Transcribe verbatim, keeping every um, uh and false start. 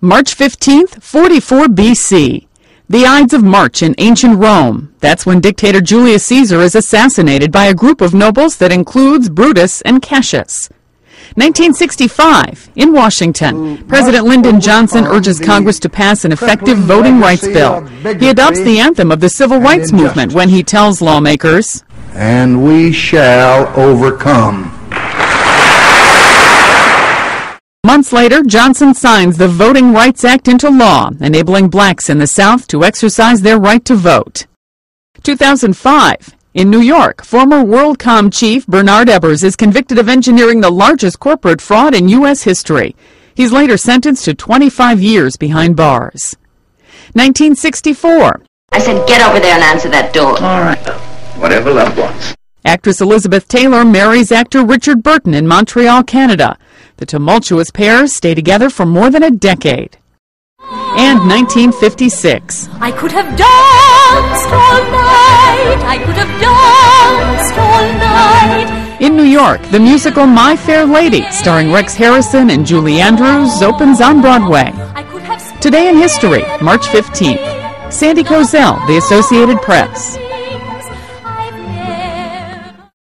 March fifteenth, forty-four B C. The Ides of March in ancient Rome. That's when dictator Julius Caesar is assassinated by a group of nobles that includes Brutus and Cassius. nineteen sixty-five, in Washington, President Lyndon Johnson urges Congress to pass an effective voting rights bill. He adopts the anthem of the Civil Rights Movement when he tells lawmakers, "And we shall overcome." Months later, Johnson signs the Voting Rights Act into law, enabling blacks in the South to exercise their right to vote. two thousand five. In New York, former WorldCom chief Bernard Ebbers is convicted of engineering the largest corporate fraud in U S history. He's later sentenced to twenty-five years behind bars. nineteen sixty-four. I said, get over there and answer that door. All right. Whatever love wants. Actress Elizabeth Taylor marries actor Richard Burton in Montreal, Canada. The tumultuous pair stay together for more than a decade. And nineteen fifty-six. I could have danced all night. I could have danced all night. In New York, the musical My Fair Lady, starring Rex Harrison and Julie Andrews, opens on Broadway. Today in history, March fifteenth. Sandy Kozell, The Associated Press.